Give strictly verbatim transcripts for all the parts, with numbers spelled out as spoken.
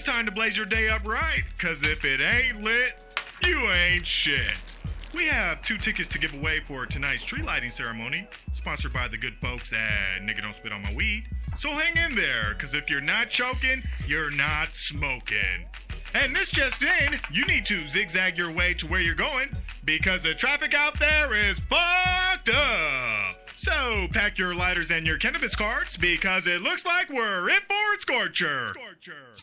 it's time to blaze your day up right, because if it ain't lit, you ain't shit. We have two tickets to give away for tonight's tree lighting ceremony, sponsored by the good folks at Nigga Don't Spit on My Weed. So hang in there, because if you're not choking, you're not smoking. And this just in, you need to zigzag your way to where you're going, because the traffic out there is fucked up. So pack your lighters and your cannabis cards, because it looks like we're in for a scorcher. Scorcher.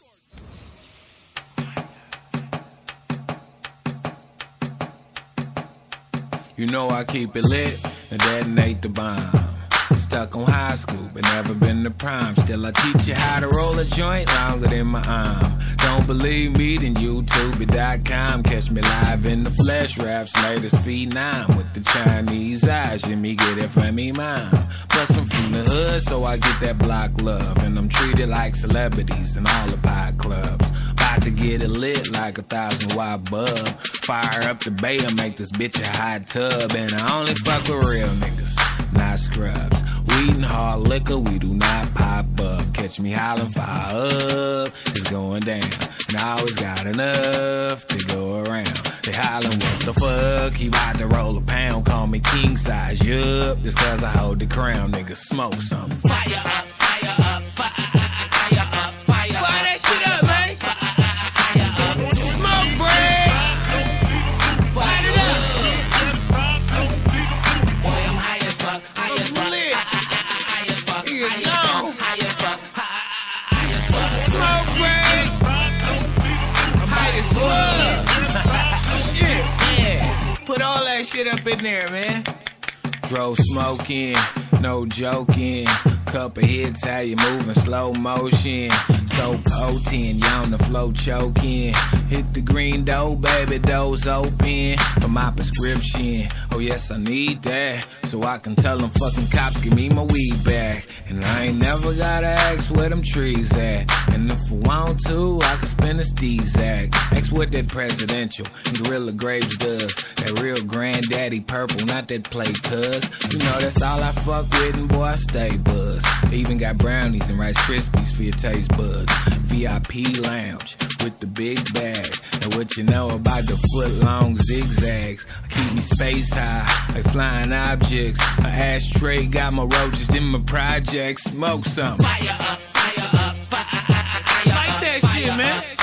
You know I keep it lit and detonate the bomb. Stuck on high school, but never been to prime. Still I teach you how to roll a joint longer than my arm. Don't believe me, then YouTube dot com. Catch me live in the flesh, raps latest phenom. With the Chinese eyes, Jimmy get it from me, mom. Plus I'm from the hood, so I get that block love. And I'm treated like celebrities in all the pot clubs. About to get it lit like a thousand watt bub. Fire up the bay and make this bitch a hot tub. And I only fuck with real niggas, not scrubs. Weed and hard liquor, we do not pop up. Catch me hollering, fire up, it's going down. And I always got enough to go around. They hollering, what the fuck, he bout to roll a pound. Call me king size, yup, just cause I hold the crown. Nigga, smoke something. Fire up, fire up, fire up, fire up. Fire that shit up, man. Fire up. Smoke break. Fire it up. Boy, I'm high as fuck, high as fuck. Put all that shit up in there, man. Drove smoking, no joking. Cup of hits, how you moving, slow motion. So potent, you on the flow choking. Hit the green door, baby, doors open. For my prescription, oh yes, I need that. So I can tell them fucking cops, give me my weed back. And I ain't never gotta ask where them trees at. And if I want to, I can spin a Steezak. Ask what that presidential and Gorilla Grapes does. That real granddaddy purple, not that play cuz. You know that's all I fuck with, and boy I stay buzz. They even got brownies and Rice Krispies for your taste buds. V I P lounge with the big bag. And what you know about the foot long zigzags. I keep me space high like flying objects. My ashtray got my roaches in my projects. Smoke something. Fire up, fire up, fire up. Like that shit, man.